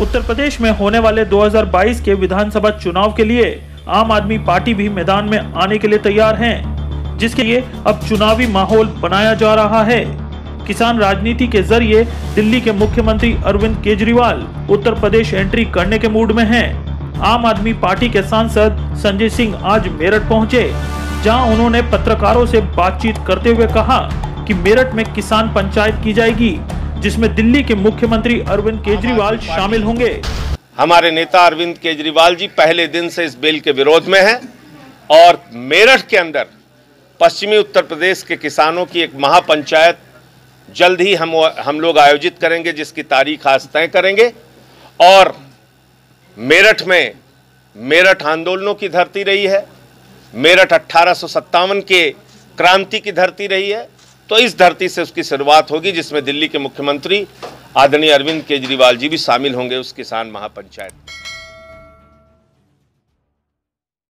उत्तर प्रदेश में होने वाले 2022 के विधानसभा चुनाव के लिए आम आदमी पार्टी भी मैदान में आने के लिए तैयार है, जिसके लिए अब चुनावी माहौल बनाया जा रहा है। किसान राजनीति के जरिए दिल्ली के मुख्यमंत्री अरविंद केजरीवाल उत्तर प्रदेश एंट्री करने के मूड में हैं। आम आदमी पार्टी के सांसद संजय सिंह आज मेरठ पहुंचे, जहां उन्होंने पत्रकारों से बातचीत करते हुए कहा कि मेरठ में किसान पंचायत की जाएगी, जिसमें दिल्ली के मुख्यमंत्री अरविंद केजरीवाल शामिल होंगे। हमारे नेता अरविंद केजरीवाल जी पहले दिन से इस बिल के विरोध में हैं और मेरठ के अंदर पश्चिमी उत्तर प्रदेश के किसानों की एक महापंचायत जल्द ही हम लोग आयोजित करेंगे, जिसकी तारीख आज तय करेंगे। और मेरठ में मेरठ आंदोलनों की धरती रही है, मेरठ 1857 के क्रांति की धरती रही है, तो इस धरती से उसकी शुरुआत होगी, जिसमें दिल्ली के मुख्यमंत्री आदरणीय अरविंद केजरीवाल जी भी शामिल होंगे उस किसान महापंचायत में।